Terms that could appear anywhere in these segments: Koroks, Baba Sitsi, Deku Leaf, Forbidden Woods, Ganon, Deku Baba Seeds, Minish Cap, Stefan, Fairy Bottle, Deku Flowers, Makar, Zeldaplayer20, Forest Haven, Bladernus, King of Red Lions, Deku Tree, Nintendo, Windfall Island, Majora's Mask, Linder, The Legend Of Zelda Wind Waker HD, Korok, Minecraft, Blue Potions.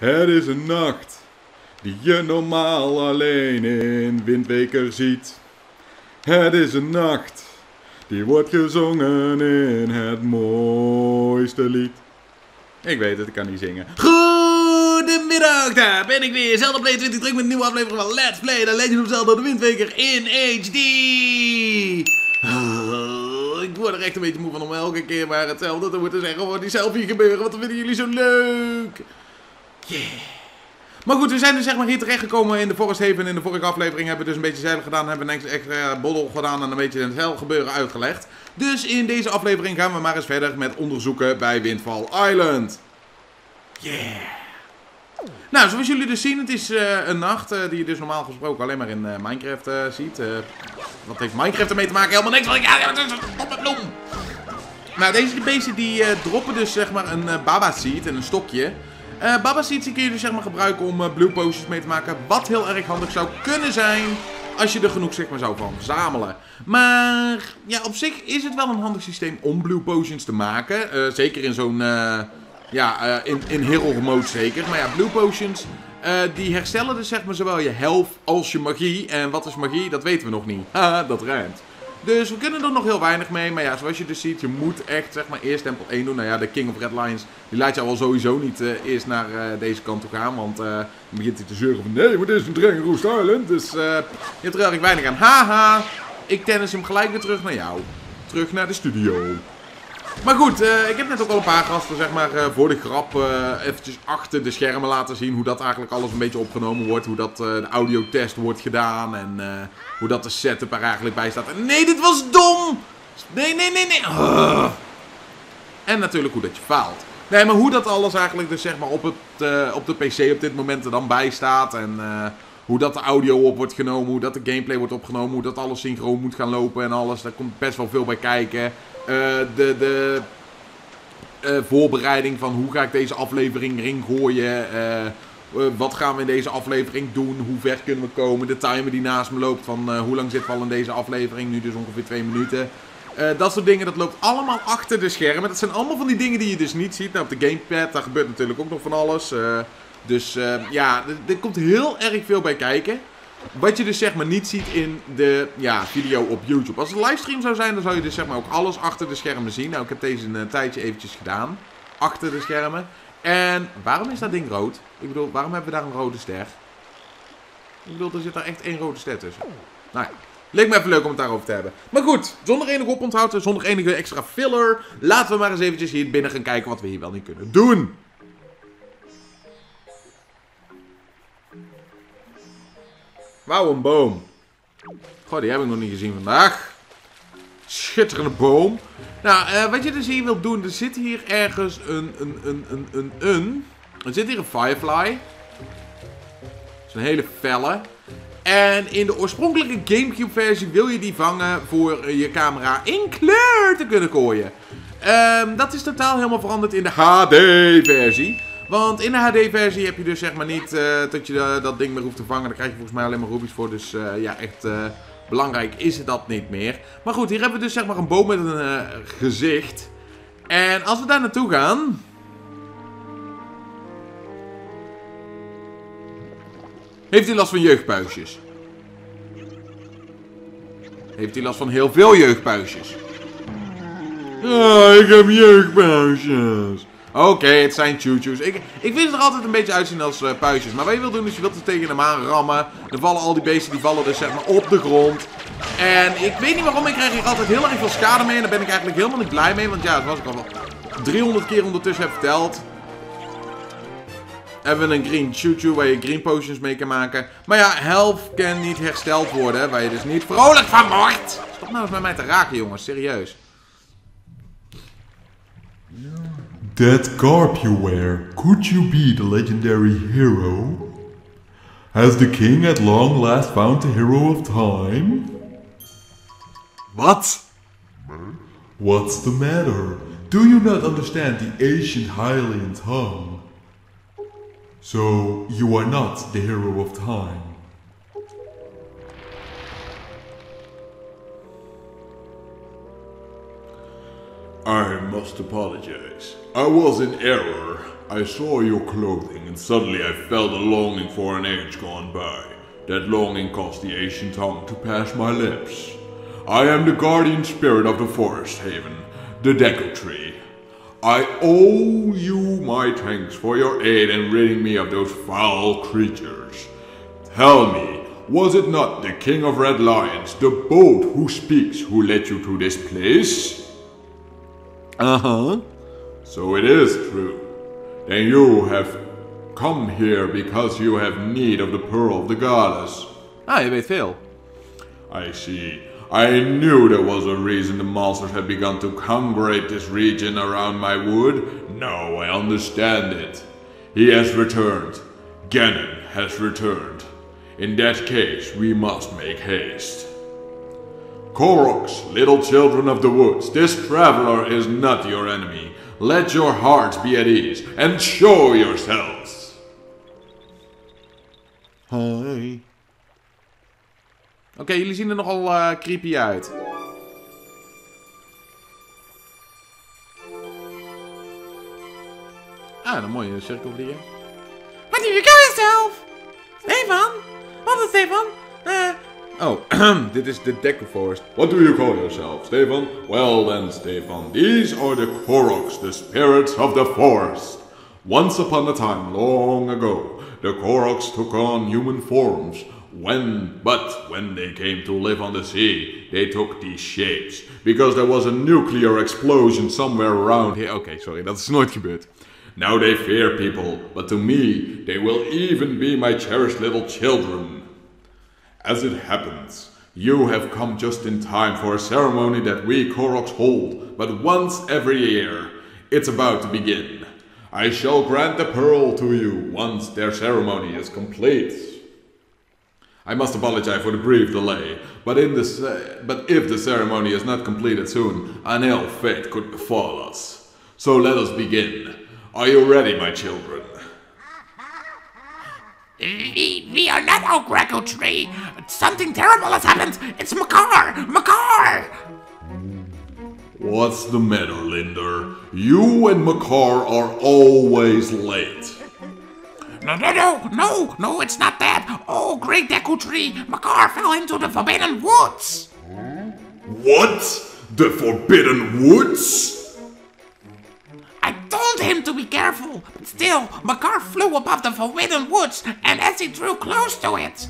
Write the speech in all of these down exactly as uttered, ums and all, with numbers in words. Het is een nacht die je normaal alleen in Wind Waker ziet. Het is een nacht die wordt gezongen in het mooiste lied. Ik weet het, ik kan niet zingen. Goedemiddag, daar ben ik weer. Zeldaplayer twintig terug met een nieuwe aflevering van Let's Play The Legend Of Zelda Wind Waker in H D. Oh, ik word er echt een beetje moe van om elke keer maar hetzelfde te moeten zeggen. Voor die selfie gebeuren, want dat vinden jullie zo leuk. Yeah. Maar goed, we zijn dus zeg maar hier terechtgekomen in de Forest Haven. In de vorige aflevering hebben we dus een beetje zeilen gedaan. Hebben we een extra boddel gedaan en een beetje het hel gebeuren uitgelegd. Dus in deze aflevering gaan we maar eens verder met onderzoeken bij Windfall Island. Yeah. Nou, zoals jullie dus zien, het is uh, een nacht uh, die je dus normaal gesproken alleen maar in uh, Minecraft uh, ziet. Uh, wat heeft Minecraft ermee te maken? Helemaal niks. Want ik stop met bloem. Nou, deze beesten die uh, droppen dus zeg maar een uh, Baba Seed en een stokje. Uh, Baba Sitsi kun je dus zeg maar gebruiken om uh, Blue Potions mee te maken. Wat heel erg handig zou kunnen zijn als je er genoeg zeg maar zou van verzamelen. Maar ja, op zich is het wel een handig systeem om Blue Potions te maken. Uh, zeker in zo'n... Uh, ja, uh, in, in Hero mode zeker. Maar ja, Blue Potions uh, die herstellen dus zeg maar zowel je health als je magie. En wat is magie? Dat weten we nog niet. Haha, dat ruimt. Dus we kunnen er nog heel weinig mee, maar ja, zoals je dus ziet, je moet echt zeg maar eerst tempel één doen. Nou ja, de King of Red Lions, die laat jou al sowieso niet uh, eerst naar uh, deze kant toe gaan, want uh, dan begint hij te zeuren van nee, maar dit is een drang Roost Island, dus uh, je hebt er erg weinig aan. Haha, ik tennis hem gelijk weer terug naar jou. Terug naar de studio. Maar goed, uh, ik heb net ook al een paar gasten zeg maar uh, voor de grap uh, eventjes achter de schermen laten zien hoe dat eigenlijk alles een beetje opgenomen wordt. Hoe dat uh, de audiotest wordt gedaan en uh, hoe dat de setup er eigenlijk bij staat. En nee, dit was dom! Nee, nee, nee, nee! Uh. En natuurlijk hoe dat je faalt. Nee, maar hoe dat alles eigenlijk dus zeg maar op, het, uh, op de P C op dit moment er dan bij staat. En uh, hoe dat de audio op wordt genomen, hoe dat de gameplay wordt opgenomen, hoe dat alles synchroon moet gaan lopen en alles. Daar komt best wel veel bij kijken. Uh, de de uh, voorbereiding van hoe ga ik deze aflevering ring gooien, uh, uh, wat gaan we in deze aflevering doen, hoe ver kunnen we komen, de timer die naast me loopt van uh, hoe lang zitten we al in deze aflevering, nu dus ongeveer twee minuten. Uh, dat soort dingen, dat loopt allemaal achter de schermen. Dat zijn allemaal van die dingen die je dus niet ziet. Nou, op de gamepad, daar gebeurt natuurlijk ook nog van alles. Uh, dus uh, ja, er, er komt heel erg veel bij kijken. Wat je dus zeg maar niet ziet in de ja, video op YouTube. Als het een livestream zou zijn, dan zou je dus zeg maar ook alles achter de schermen zien. Nou, ik heb deze een tijdje eventjes gedaan. Achter de schermen. En waarom is dat ding rood? Ik bedoel, waarom hebben we daar een rode ster? Ik bedoel, er zit daar echt één rode ster tussen. Nou ja, leek me even leuk om het daarover te hebben. Maar goed, zonder enig oponthoud, zonder enige extra filler. Laten we maar eens eventjes hier binnen gaan kijken wat we hier wel niet kunnen doen. Wauw, een boom. Goh, die heb ik nog niet gezien vandaag. Schitterende boom. Nou, uh, wat je dus hier wilt doen, er zit hier ergens een, een, een, een, een, een. Er zit hier een firefly. Dat is een hele felle. En in de oorspronkelijke Gamecube versie wil je die vangen voor je camera in kleur te kunnen gooien. Um, dat is totaal helemaal veranderd in de H D versie. Want in de H D-versie heb je dus zeg maar niet uh, dat je uh, dat ding meer hoeft te vangen. Daar krijg je volgens mij alleen maar rubies voor. Dus uh, ja, echt uh, belangrijk is dat niet meer. Maar goed, hier hebben we dus zeg maar een boom met een uh, gezicht. En als we daar naartoe gaan... Heeft hij last van jeugdpuisjes? Heeft hij last van heel veel jeugdpuisjes? Oh, ik heb jeugdpuisjes. Oké, okay, het zijn choo-choos. Ik, ik vind het er altijd een beetje uitzien als uh, puisjes. Maar wat je wilt doen is je wilt er tegen hem aan rammen. Dan vallen al die beesten die vallen dus zeg maar op de grond. En ik weet niet waarom, ik krijg hier altijd heel erg veel schade mee. En daar ben ik eigenlijk helemaal niet blij mee. Want ja, zoals ik al wel driehonderd keer ondertussen heb verteld. Hebben we een green choo-choo waar je green potions mee kan maken. Maar ja, health kan niet hersteld worden. Waar je dus niet vrolijk van wordt. Stop nou eens met mij te raken, jongens. Serieus. That garb you wear, could you be the legendary hero? Has the king at long last found the hero of time? What? What's the matter? Do you not understand the ancient Highland tongue? So, you are not the hero of time. I must apologize. I was in error. I saw your clothing and suddenly I felt a longing for an age gone by. That longing caused the ancient tongue to pass my lips. I am the guardian spirit of the Forest Haven, the Deku Tree. I owe you my thanks for your aid in ridding me of those foul creatures. Tell me, was it not the King of Red Lions, the boat who speaks, who led you to this place? Uh-huh. So it is true. Then you have come here because you have need of the Pearl of the Goddess. Ah, je weet veel. I see. I knew there was a reason the monsters had begun to congregate this region around my wood. Now I understand it. He has returned. Ganon has returned. In that case, we must make haste. Koroks, little children of the woods, this traveler is not your enemy. Let your hearts be at ease and show yourselves. Hi. Oké, okay, jullie zien er nogal uh, creepy uit. Ah, een mooie cirkelvlieger. What do you call yourself? Stefan? Wat is Stefan? Uh... Oh, dit is de Deku Forest. What do you call yourself, Stefan? Well then, Stefan, these are the Koroks, the spirits of the forest. Once upon a time, long ago, the Koroks took on human forms. When, but when they came to live on the sea, they took these shapes. Because there was a nuclear explosion somewhere around here. Oké, okay, sorry, dat is nooit gebeurd. Now they fear people, but to me, they will even be my cherished little children. As it happens, you have come just in time for a ceremony that we Koroks hold, but once every year. It's about to begin. I shall grant the pearl to you once their ceremony is complete. I must apologize for the brief delay, but, in the but if the ceremony is not completed soon, an ill fate could befall us. So let us begin. Are you ready, my children? We, we are not all Deku Tree. Something terrible has happened. It's Makar! Makar! What's the matter, Linder? You and Makar are always late. No, no, no, no, no, it's not that. Oh, great Deku Tree, Makar fell into the Forbidden Woods. What? The Forbidden Woods? I told him to be careful, but still, Makar flew above the Forbidden Woods, and as he drew close to it...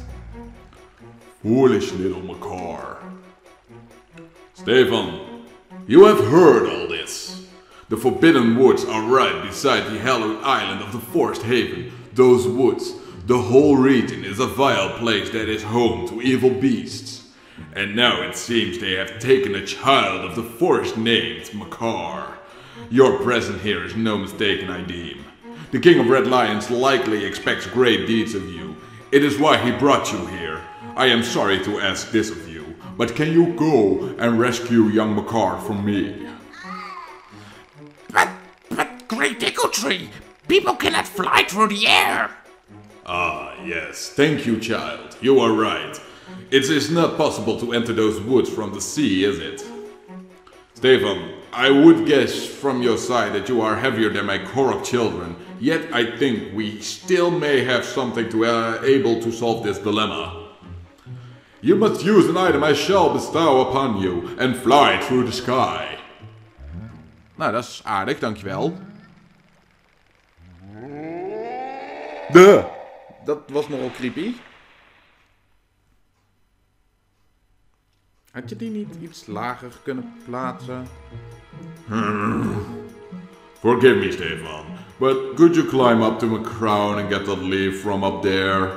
Foolish little Makar. Stefan, you have heard all this. The Forbidden Woods are right beside the hallowed island of the Forest Haven. Those woods, the whole region is a vile place that is home to evil beasts. And now it seems they have taken a child of the forest named Makar. Your presence here is no mistake, I deem. The King of Red Lions likely expects great deeds of you. It is why he brought you here. I am sorry to ask this of you, but can you go and rescue young Makar from me? But, but, great Deku Tree! People cannot fly through the air! Ah, yes. Thank you, child. You are right. It is not possible to enter those woods from the sea, is it? Stefan, I would guess from your side that you are heavier than my Korok children, yet I think we still may have something to uh, able to solve this dilemma. You must use an item I shall bestow upon you and fly through the sky. Nou, dat is aardig, dankjewel. De. Dat was nogal creepy. Had je die niet iets lager kunnen plaatsen? Forgive me, Stefan, but could you climb up to my crown and get that leaf from up there?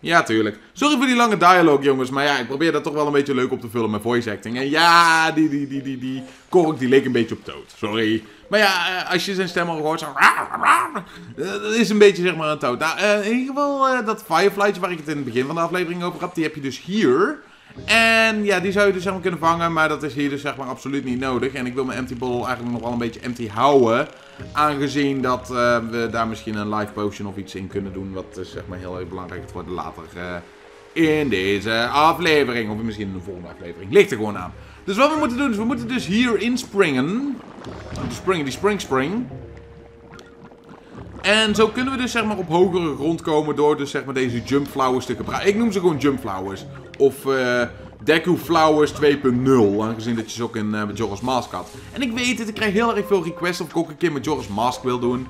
Ja, tuurlijk. Sorry voor die lange dialoog, jongens, maar ja, ik probeer dat toch wel een beetje leuk op te vullen met voice acting. En ja, die, die, die, die, die Korok, die leek een beetje op Toad. Sorry. Maar ja, als je zijn stem al hoort, zo... Dat is een beetje, zeg maar, een Toad. Nou, in ieder geval, dat Firefly'tje waar ik het in het begin van de aflevering over had, die heb je dus hier. En ja, die zou je dus, zeg maar, kunnen vangen, maar dat is hier dus, zeg maar, absoluut niet nodig. En ik wil mijn empty bottle eigenlijk nog wel een beetje empty houden. Aangezien dat uh, we daar misschien een life potion of iets in kunnen doen. Wat dus, zeg maar, heel erg belangrijk wordt later uh, in deze aflevering. Of misschien in de volgende aflevering. Ligt er gewoon aan. Dus wat we moeten doen, is we moeten dus hier inspringen. We moeten springen, die spring spring. En zo kunnen we dus zeg maar op hogere grond komen door dus zeg maar deze jump flowers te gebruiken. Ik noem ze gewoon jump flowers. Of uh, Deku Flowers twee punt nul. Aangezien dat je ze ook in uh, Majora's Mask had. En ik weet het, ik krijg heel erg veel requests of ik ook een keer Majora's Mask wil doen.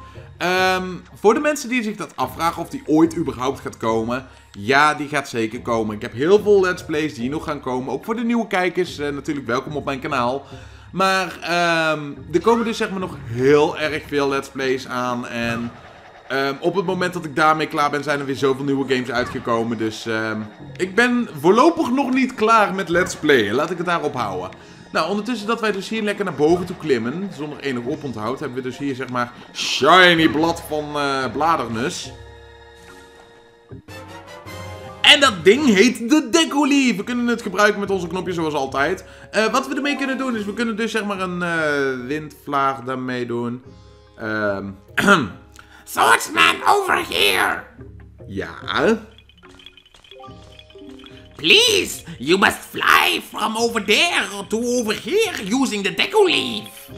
Um, voor de mensen die zich dat afvragen of die ooit überhaupt gaat komen. Ja, die gaat zeker komen. Ik heb heel veel let's plays die nog gaan komen. Ook voor de nieuwe kijkers. Uh, natuurlijk welkom op mijn kanaal. Maar um, er komen dus zeg maar nog heel erg veel let's plays aan. En um, op het moment dat ik daarmee klaar ben zijn er weer zoveel nieuwe games uitgekomen. Dus um, ik ben voorlopig nog niet klaar met let's playen. Laat ik het daarop houden. Nou, ondertussen dat wij dus hier lekker naar boven toe klimmen, zonder enig oponthoud, hebben we dus hier zeg maar shiny blad van uh, Bladernus. En dat ding heet de Deku Leaf. We kunnen het gebruiken met onze knopjes zoals altijd. Uh, wat we ermee kunnen doen is, we kunnen dus zeg maar een uh, windvlaag daarmee doen. Um, Swordsman over here! Ja... Please, you must fly from over there to over here using the Deku Leaf.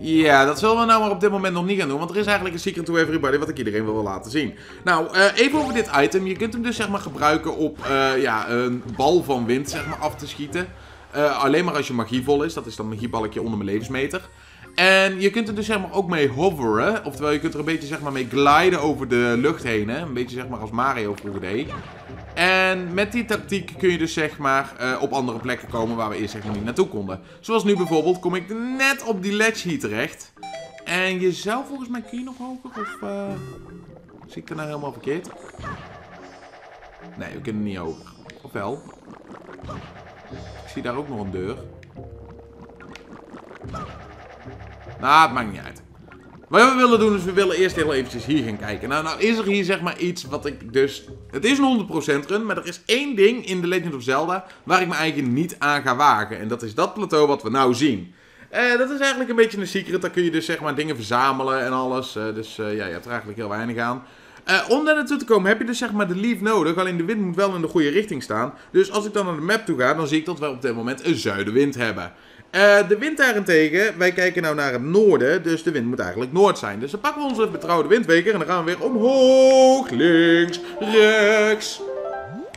Ja, dat zullen we nou maar op dit moment nog niet gaan doen, want er is eigenlijk een secret to everybody wat ik iedereen wil laten zien. Nou, uh, even over dit item. Je kunt hem dus zeg maar gebruiken op uh, ja, een bal van wind zeg maar af te schieten. Uh, alleen maar als je magievol is. Dat is dan magieballetje onder mijn levensmeter. En je kunt er dus zeg maar ook mee hoveren. Oftewel, je kunt er een beetje zeg maar mee gliden over de lucht heen. Hè? Een beetje zeg maar als Mario vroeger deed. En met die tactiek kun je dus zeg maar uh, op andere plekken komen waar we eerst zeg maar niet naartoe konden. Zoals nu bijvoorbeeld kom ik net op die ledge hier terecht. En je zou volgens mij, kun je nog hoger of uh, zie ik er nou helemaal verkeerd? Nee, we kunnen niet hoger. Of wel? Ik zie daar ook nog een deur. Nou, het maakt niet uit. Wat we willen doen is, we willen eerst heel eventjes hier gaan kijken. Nou, nou is er hier zeg maar iets wat ik dus... Het is een honderd procent run, maar er is één ding in The Legend of Zelda waar ik me eigenlijk niet aan ga wagen. En dat is dat plateau wat we nou zien. Uh, dat is eigenlijk een beetje een secret. Daar kun je dus zeg maar dingen verzamelen en alles. Uh, dus uh, ja, je hebt er eigenlijk heel weinig aan. Uh, om daar naartoe te komen heb je dus zeg maar de leaf nodig. Alleen de wind moet wel in de goede richting staan. Dus als ik dan naar de map toe ga, dan zie ik dat we op dit moment een zuidenwind hebben. Uh, de wind daarentegen, wij kijken nou naar het noorden, dus de wind moet eigenlijk noord zijn. Dus dan pakken we onze betrouwde windweker en dan gaan we weer omhoog, links, rechts.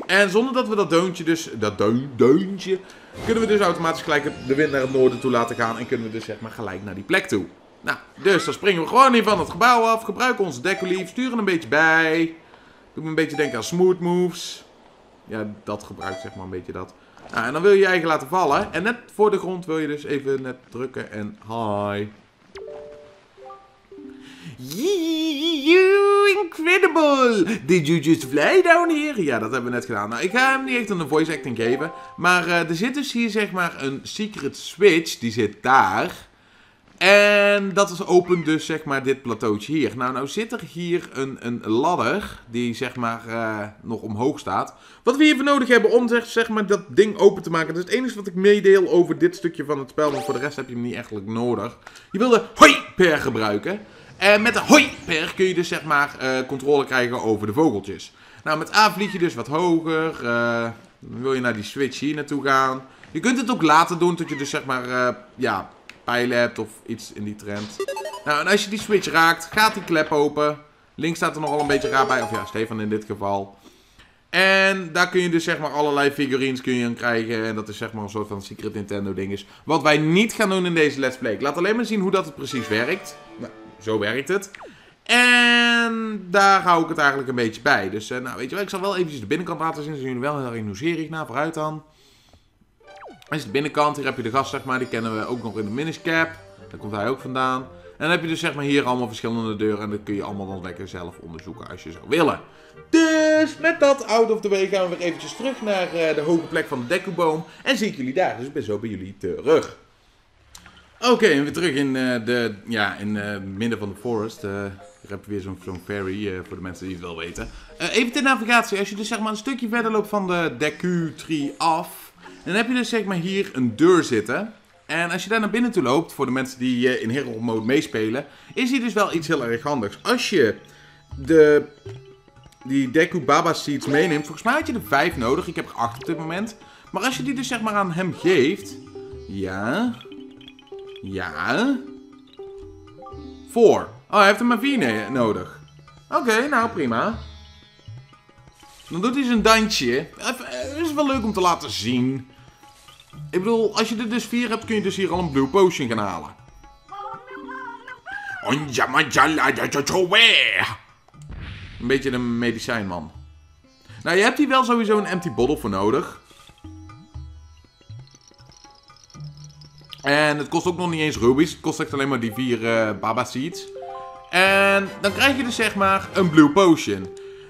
En zonder dat we dat deuntje dus, dat deun, deuntje, kunnen we dus automatisch gelijk de wind naar het noorden toe laten gaan. En kunnen we dus zeg maar gelijk naar die plek toe. Nou, dus dan springen we gewoon hier van het gebouw af, gebruiken onze Deku Leaf, sturen een beetje bij. Doe me een beetje denken aan smooth moves. Ja, dat gebruikt zeg maar een beetje dat. Nou, en dan wil je je eigen laten vallen. En net voor de grond wil je dus even net drukken en hi. You incredible! Did you just fly down here? Ja, dat hebben we net gedaan. Nou, ik ga hem niet echt een voice acting geven. Maar uh, er zit dus hier zeg maar een secret switch. Die zit daar. En dat is open dus zeg maar dit plateautje hier. Nou, nou zit er hier een, een ladder die zeg maar uh, nog omhoog staat. Wat we hiervoor nodig hebben om zeg, zeg maar dat ding open te maken. Dat is het enige wat ik meedeel over dit stukje van het spel. Want voor de rest heb je hem niet eigenlijk nodig. Je wil de hoi-per gebruiken. En met de hoi-per kun je dus zeg maar uh, controle krijgen over de vogeltjes. Nou, met A vlieg je dus wat hoger. Uh, dan wil je naar die switch hier naartoe gaan. Je kunt het ook later doen tot je dus zeg maar, uh, ja... pijlen hebt of iets in die trend. Nou, en als je die switch raakt, gaat die klep open. Links staat er nogal een beetje raar bij. Of ja, Stefan in dit geval. En daar kun je dus zeg maar allerlei figurines kun je aan krijgen. En dat is zeg maar een soort van secret Nintendo ding is. Wat wij niet gaan doen in deze let's play. Ik laat alleen maar zien hoe dat het precies werkt. Nou, zo werkt het. En daar hou ik het eigenlijk een beetje bij. Dus uh, nou, weet je wel, ik zal wel eventjes de binnenkant laten zien. Zijn jullie wel heel erg nieuwsgierig naar. Vooruit dan. Dat is de binnenkant. Hier heb je de gast, zeg maar. Die kennen we ook nog in de Minish Cap. Daar komt hij ook vandaan. En dan heb je dus, zeg maar, hier allemaal verschillende deuren. En dat kun je allemaal dan lekker zelf onderzoeken als je zou willen. Dus met dat out of the way gaan we weer eventjes terug naar uh, de hoge plek van de Deku-boom. En zie ik jullie daar. Dus ik ben zo bij jullie terug. Oké, okay, en weer terug in uh, de... Ja, in uh, midden van de forest. Uh, hier heb je weer zo'n zo'n ferry, uh, voor de mensen die het wel weten. Uh, even de navigatie. Als je dus, zeg maar, een stukje verder loopt van de Deku Tree af... Dan heb je dus zeg maar hier een deur zitten. En als je daar naar binnen toe loopt, voor de mensen die in Hero Mode meespelen, is hier dus wel iets heel erg handigs. Als je de, die Deku Baba Seeds meeneemt, volgens mij had je er vijf nodig. Ik heb er acht op dit moment. Maar als je die dus zeg maar aan hem geeft, Ja. Ja. Voor. Oh, hij heeft er maar vier nodig. Oké, okay, nou prima. Dan doet hij zijn dansje. Het is wel leuk om te laten zien. Ik bedoel, als je er dus vier hebt, kun je dus hier al een Blue Potion gaan halen. Een beetje een medicijnman. Nou, je hebt hier wel sowieso een empty bottle voor nodig. En het kost ook nog niet eens rubies. Het kost echt alleen maar die vier uh, Baba Seeds. En dan krijg je dus zeg maar een Blue Potion.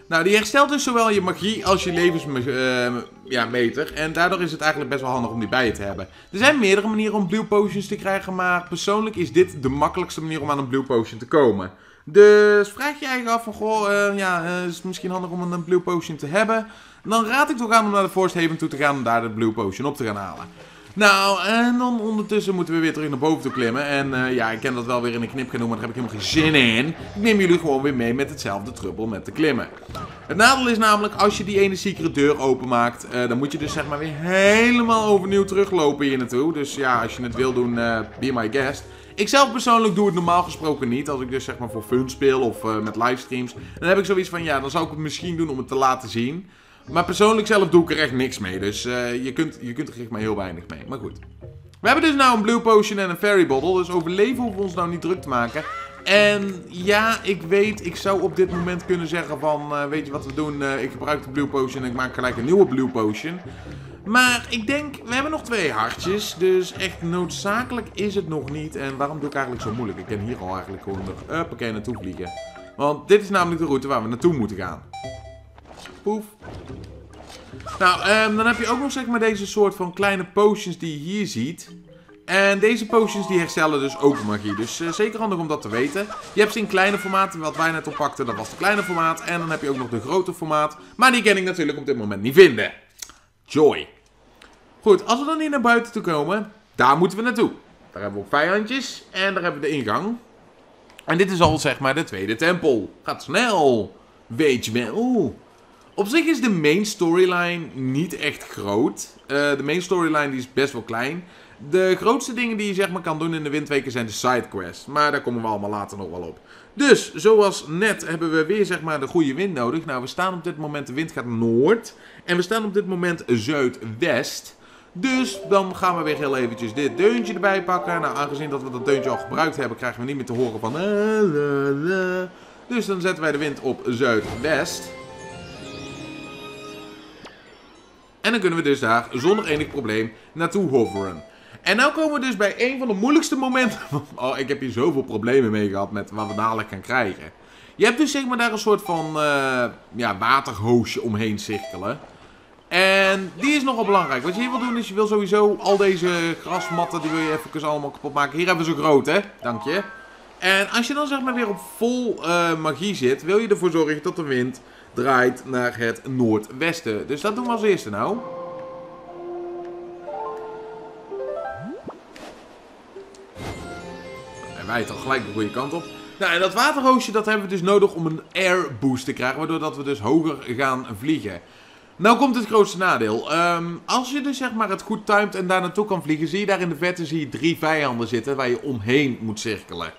Nou, die herstelt dus zowel je magie als je levensmeter. Uh, ja, en daardoor is het eigenlijk best wel handig om die bij je te hebben. Er zijn meerdere manieren om Blue Potions te krijgen. Maar persoonlijk is dit de makkelijkste manier om aan een Blue Potion te komen. Dus vraag je eigen af van, goh, uh, ja, uh, is het misschien handig om een Blue Potion te hebben? Dan raad ik toch aan om naar de Forest Haven toe te gaan om daar de Blue Potion op te gaan halen. Nou, en dan ondertussen moeten we weer terug naar boven toe klimmen. En uh, ja, ik ken dat wel weer in een knip gaan doen, maar daar heb ik helemaal geen zin in. Ik neem jullie gewoon weer mee met hetzelfde trubbel met te klimmen. Het nadeel is namelijk, als je die ene secret deur openmaakt, uh, dan moet je dus zeg maar weer helemaal overnieuw teruglopen hier naartoe. Dus ja, als je het wil doen, uh, be my guest. Ik zelf persoonlijk doe het normaal gesproken niet. Als ik dus zeg maar voor fun speel of uh, met livestreams. Dan heb ik zoiets van, ja, dan zou ik het misschien doen om het te laten zien. Maar persoonlijk zelf doe ik er echt niks mee. Dus uh, je, kunt, je kunt er echt maar heel weinig mee. Maar goed. We hebben dus nou een Blue Potion en een Fairy Bottle. Dus overleven hoeven we ons nou niet druk te maken. En ja, ik weet, ik zou op dit moment kunnen zeggen van, uh, weet je wat we doen? Uh, ik gebruik de Blue Potion en ik maak gelijk een nieuwe Blue Potion. Maar ik denk, we hebben nog twee hartjes, dus echt noodzakelijk is het nog niet. En waarom doe ik eigenlijk zo moeilijk? Ik kan hier al eigenlijk gewoon nog uppakee naartoe vliegen. Want dit is namelijk de route waar we naartoe moeten gaan. Poef. Nou, um, dan heb je ook nog zeg maar deze soort van kleine potions die je hier ziet. En deze potions die herstellen dus ook magie. Dus uh, zeker handig om dat te weten. Je hebt ze in kleine formaat. Wat wij net oppakten, dat was de kleine formaat. En dan heb je ook nog de grote formaat. Maar die kan ik natuurlijk op dit moment niet vinden. Joy. Goed, als we dan hier naar buiten toe komen, daar moeten we naartoe. Daar hebben we ook vijandjes. En daar hebben we de ingang. En dit is al zeg maar de tweede tempel. Gaat snel. Weet je wel. Oeh. Op zich is de main storyline niet echt groot. Uh, de main storyline die is best wel klein. De grootste dingen die je zeg maar kan doen in de Wind Waker zijn de sidequests. Maar daar komen we allemaal later nog wel op. Dus, zoals net hebben we weer zeg maar de goede wind nodig. Nou, we staan op dit moment, de wind gaat noord. En we staan op dit moment zuidwest. Dus, dan gaan we weer heel eventjes dit deuntje erbij pakken. Nou, aangezien dat we dat deuntje al gebruikt hebben, krijgen we niet meer te horen van... Dus dan zetten wij de wind op zuidwest. En dan kunnen we dus daar zonder enig probleem naartoe hoveren. En nou komen we dus bij een van de moeilijkste momenten. Oh, ik heb hier zoveel problemen mee gehad met wat we dadelijk gaan krijgen. Je hebt dus zeg maar daar een soort van uh, ja, waterhoosje omheen cirkelen. En die is nogal belangrijk. Wat je hier wil doen is, je wil sowieso al deze grasmatten, die wil je even allemaal kapot maken. Hier hebben we zo groot, hè. Dank je. En als je dan zeg maar weer op vol uh, magie zit, wil je ervoor zorgen dat de wind draait naar het noordwesten. Dus dat doen we als eerste nou. En wij het al gelijk de goede kant op. Nou, en dat waterhoosje, dat hebben we dus nodig om een air boost te krijgen. Waardoor dat we dus hoger gaan vliegen. Nou komt het grootste nadeel. Um, als je dus zeg maar het goed timed en daar naartoe kan vliegen, zie je daar in de verte zie je drie vijanden zitten waar je omheen moet cirkelen.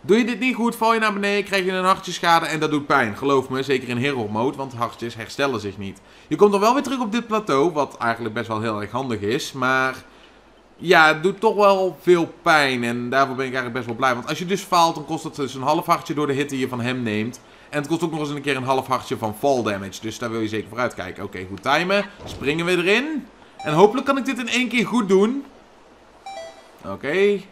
Doe je dit niet goed, val je naar beneden, krijg je een hartje schade en dat doet pijn. Geloof me, zeker in hero mode, want hartjes herstellen zich niet. Je komt dan wel weer terug op dit plateau, wat eigenlijk best wel heel erg handig is. Maar ja, het doet toch wel veel pijn en daarvoor ben ik eigenlijk best wel blij. Want als je dus faalt, dan kost het dus een half hartje door de hit die je van hem neemt. En het kost ook nog eens een keer een half hartje van fall damage, dus daar wil je zeker voor uitkijken. Oké, okay, goed timen. Springen we erin. En hopelijk kan ik dit in één keer goed doen. Oké. Okay.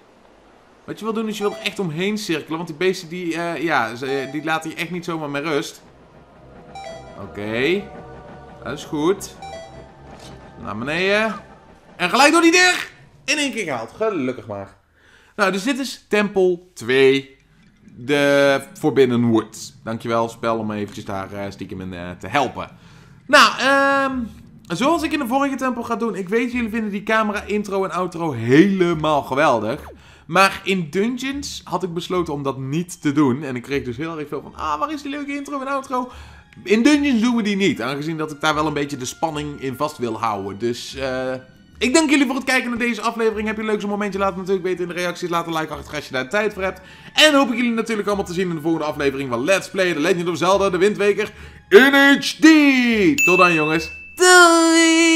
Wat je wil doen is je wil er echt omheen cirkelen, want die beesten die, uh, ja, die laten je echt niet zomaar met rust. Oké, okay. Dat is goed. Naar beneden. En gelijk door die deur! In één keer gehaald, gelukkig maar. Nou, dus dit is tempel twee, de Forbidden Woods. Dankjewel, spel, om eventjes daar uh, stiekem in uh, te helpen. Nou, ehm... Um... zoals ik in de vorige tempel ga doen, ik weet jullie vinden die camera intro en outro helemaal geweldig. Maar in Dungeons had ik besloten om dat niet te doen. En ik kreeg dus heel erg veel van, ah, waar is die leuke intro en outro? In Dungeons doen we die niet, aangezien dat ik daar wel een beetje de spanning in vast wil houden. Dus uh, Ik dank jullie voor het kijken naar deze aflevering. Heb je een leuk zo'n momentje? Laat het natuurlijk weten in de reacties. Laat een like achter als je daar tijd voor hebt. En hoop ik jullie natuurlijk allemaal te zien in de volgende aflevering van Let's Play The Legend of Zelda, de Wind Waker in H D. Tot dan jongens. Doei!